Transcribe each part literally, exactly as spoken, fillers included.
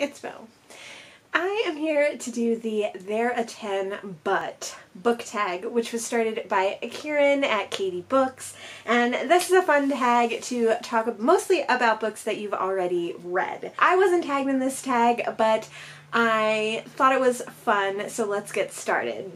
it's Mo. I am here to do the They're a ten But book tag, which was started by Kieran at K D Books, and this is a fun tag to talk mostly about books that you've already read. I wasn't tagged in this tag, but I thought it was fun, so let's get started.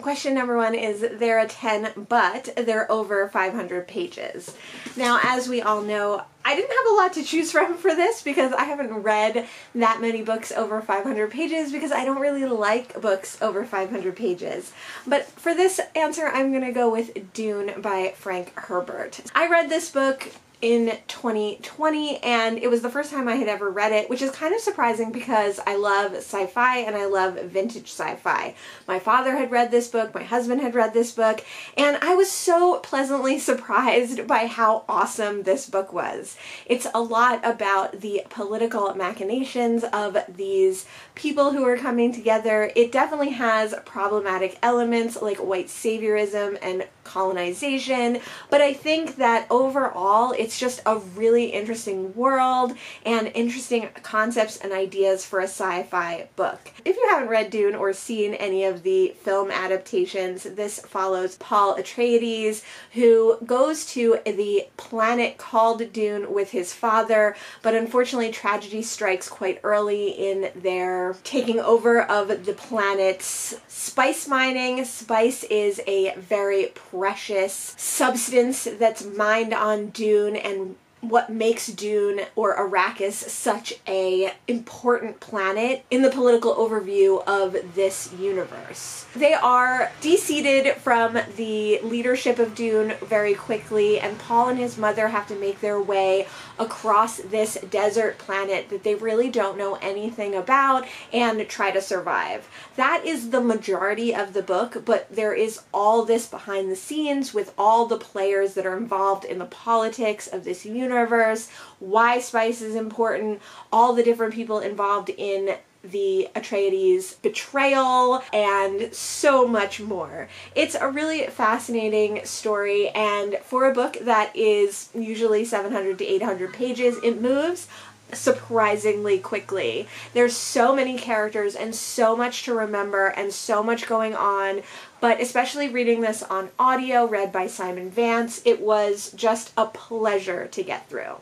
Question number one is, they're a ten, but they're over five hundred pages. Now, as we all know, I didn't have a lot to choose from for this because I haven't read that many books over five hundred pages because I don't really like books over five hundred pages. But for this answer, I'm going to go with Dune by Frank Herbert. I read this book in twenty twenty, and it was the first time I had ever read it, which is kind of surprising because I love sci-fi and I love vintage sci-fi. My father had read this book, my husband had read this book, and I was so pleasantly surprised by how awesome this book was. It's a lot about the political machinations of these people who are coming together. It definitely has problematic elements like white saviorism and colonization, but I think that overall it's It's just a really interesting world and interesting concepts and ideas for a sci-fi book. If you haven't read Dune or seen any of the film adaptations, this follows Paul Atreides, who goes to the planet called Dune with his father, but unfortunately tragedy strikes quite early in their taking over of the planet's spice mining. Spice is a very precious substance that's mined on Dune, and what makes Dune or Arrakis such a important planet in the political overview of this universe. They are de-seated from the leadership of Dune very quickly, and Paul and his mother have to make their way across this desert planet that they really don't know anything about and try to survive. That is the majority of the book, but there is all this behind the scenes with all the players that are involved in the politics of this universe. Universe, why spice is important, all the different people involved in the Atreides betrayal, and so much more. It's a really fascinating story, and for a book that is usually seven hundred to eight hundred pages, it moves surprisingly quickly. There's so many characters and so much to remember and so much going on, but especially reading this on audio read by Simon Vance, it was just a pleasure to get through.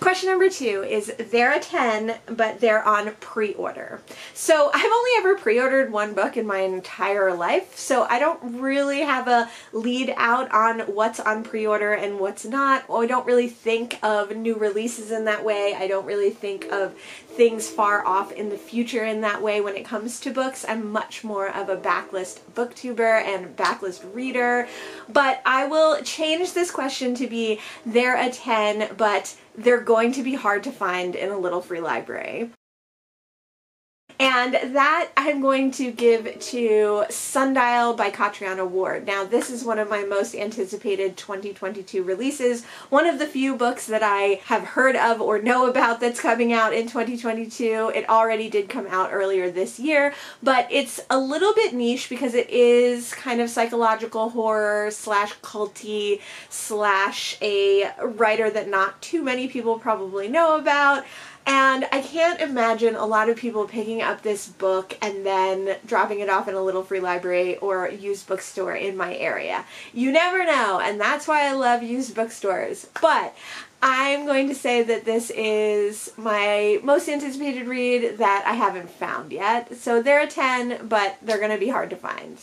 Question number two is, they're a ten, but they're on pre-order. So I've only ever pre-ordered one book in my entire life, so I don't really have a lead out on what's on pre-order and what's not. I don't really think of new releases in that way. I don't really think of things far off in the future in that way when it comes to books. I'm much more of a backlist booktuber and backlist reader, but I will change this question to be, they're a ten, but they're going to be hard to find in a little free library. And that I'm going to give to Sundial by Catriona Ward. Now, this is one of my most anticipated twenty twenty-two releases, one of the few books that I have heard of or know about that's coming out in twenty twenty-two. It already did come out earlier this year, but it's a little bit niche because it is kind of psychological horror slash culty slash a writer that not too many people probably know about. And I can't imagine a lot of people picking up this book and then dropping it off in a little free library or used bookstore in my area. You never know, and that's why I love used bookstores. But I'm going to say that this is my most anticipated read that I haven't found yet. So they're a ten, but they're going to be hard to find.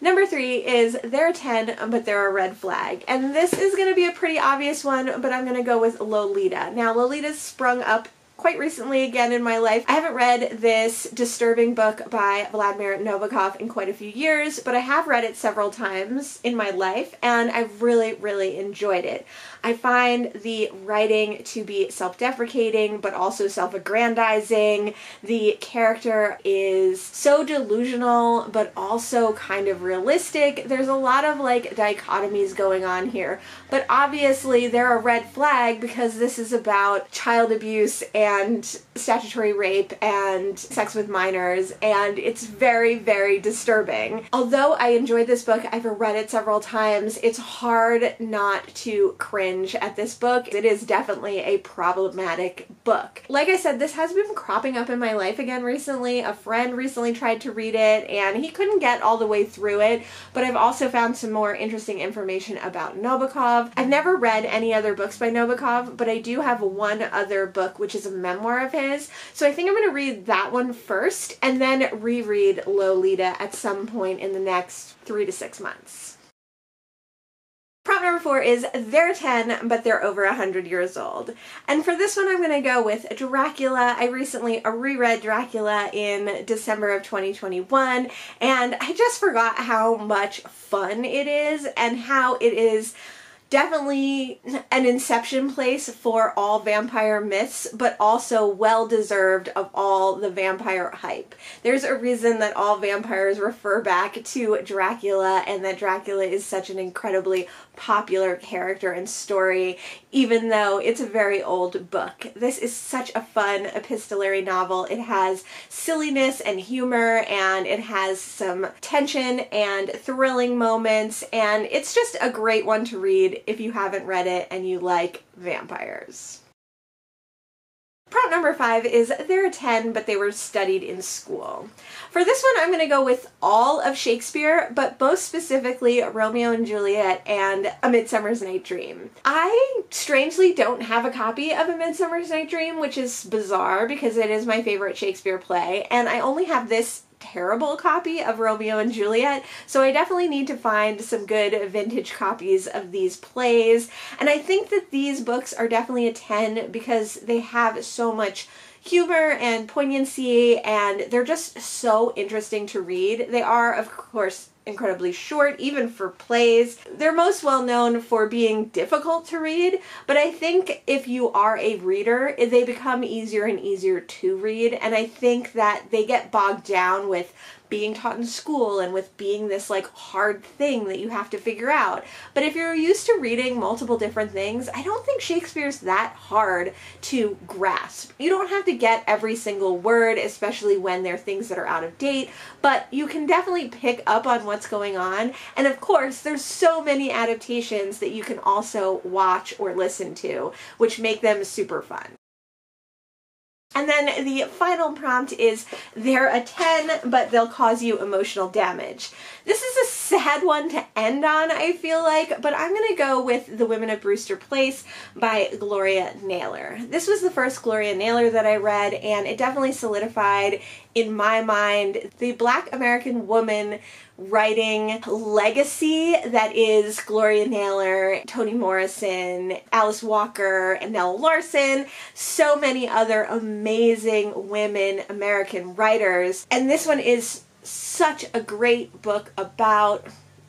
Number three is, they're a ten, but they're a red flag. And this is going to be a pretty obvious one, but I'm going to go with Lolita. Now, Lolita's sprung up quite recently again in my life. I haven't read this disturbing book by Vladimir Nabokov in quite a few years, but I have read it several times in my life, and I've really, really enjoyed it. I find the writing to be self-deprecating, but also self-aggrandizing. The character is so delusional, but also kind of realistic. There's a lot of, like, dichotomies going on here, but obviously they're a red flag because this is about child abuse and and statutory rape and sex with minors, and it's very, very disturbing. Although I enjoyed this book, I've read it several times, it's hard not to cringe at this book. It is definitely a problematic book. Like I said, this has been cropping up in my life again recently. A friend recently tried to read it and he couldn't get all the way through it, but I've also found some more interesting information about Nabokov. I've never read any other books by Nabokov, but I do have one other book which is a memoir of his, so I think I'm going to read that one first and then reread Lolita at some point in the next three to six months. Prop number four is they're ten, but they're over one hundred years old. And for this one, I'm going to go with Dracula. I recently reread Dracula in December of twenty twenty-one, and I just forgot how much fun it is and how it is definitely an inception place for all vampire myths, but also well-deserved of all the vampire hype. There's a reason that all vampires refer back to Dracula and that Dracula is such an incredibly popular character and story, even though it's a very old book. This is such a fun epistolary novel. It has silliness and humor, and it has some tension and thrilling moments, and it's just a great one to read if you haven't read it and you like vampires. Prop number five is they're ten, but they were studied in school. For this one, I'm going to go with all of Shakespeare, but most specifically Romeo and Juliet and A Midsummer's Night Dream. I strangely don't have a copy of A Midsummer's Night Dream, which is bizarre because it is my favorite Shakespeare play, and I only have this terrible copy of Romeo and Juliet, so I definitely need to find some good vintage copies of these plays. And I think that these books are definitely a ten because they have so much humor and poignancy, and they're just so interesting to read. They are, of course, incredibly short, even for plays. They're most well known for being difficult to read, but I think if you are a reader, they become easier and easier to read, and I think that they get bogged down with being taught in school and with being this like hard thing that you have to figure out. But if you're used to reading multiple different things, I don't think Shakespeare's that hard to grasp. You don't have to get every single word, especially when there are things that are out of date, but you can definitely pick up on what's going on. And of course, there's so many adaptations that you can also watch or listen to, which make them super fun. And then the final prompt is they're a ten, but they'll cause you emotional damage. This is a sad one to end on, I feel like, but I'm going to go with The Women of Brewster Place by Gloria Naylor. This was the first Gloria Naylor that I read, and it definitely solidified in my mind the Black American woman writing legacy that is Gloria Naylor, Toni Morrison, Alice Walker, and Nella Larson, so many other amazing women American writers. And this one is such a great book about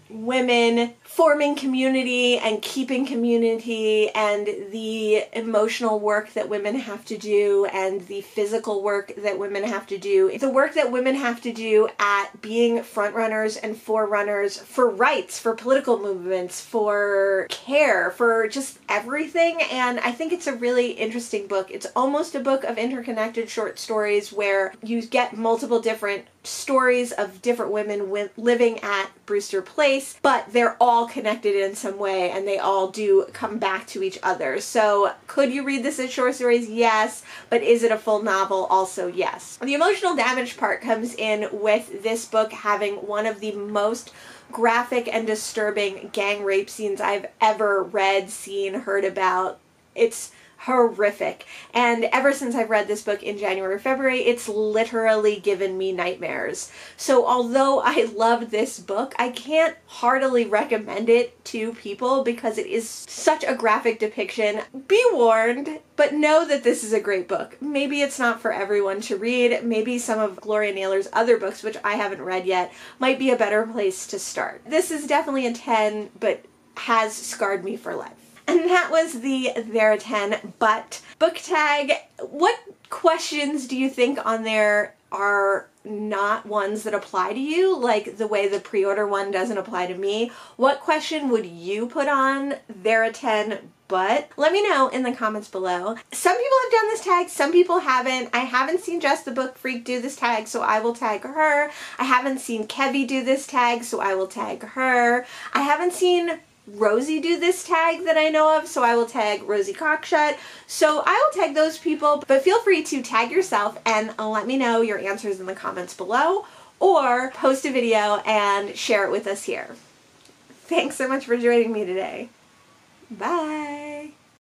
women forming community and keeping community, and the emotional work that women have to do, and the physical work that women have to do, the work that women have to do at being front runners and forerunners for rights, for political movements, for care, for just everything. And I think it's a really interesting book. It's almost a book of interconnected short stories where you get multiple different stories of different women living at Brewster Place, but they're all connected in some way and they all do come back to each other. So could you read this as short stories? Yes. But is it a full novel? Also yes. The emotional damage part comes in with this book having one of the most graphic and disturbing gang rape scenes I've ever read, seen, heard about. It's horrific. And ever since I've read this book in January or February, it's literally given me nightmares. So although I love this book, I can't heartily recommend it to people because it is such a graphic depiction. Be warned, but know that this is a great book. Maybe it's not for everyone to read. Maybe some of Gloria Naylor's other books, which I haven't read yet, might be a better place to start. This is definitely a ten, but has scarred me for life. And that was the They're ten, But book tag. What questions do you think on there are not ones that apply to you, like the way the pre-order one doesn't apply to me? What question would you put on They're ten, but let me know in the comments below. Some people have done this tag, some people haven't. I haven't seen Jess the Book Freak do this tag, so I will tag her. I haven't seen Kevvie do this tag, so I will tag her. I haven't seen Rosie do this tag that I know of, so I will tag Rosie Cockshutt. So I will tag those people, but feel free to tag yourself and let me know your answers in the comments below, or post a video and share it with us here. Thanks so much for joining me today. Bye!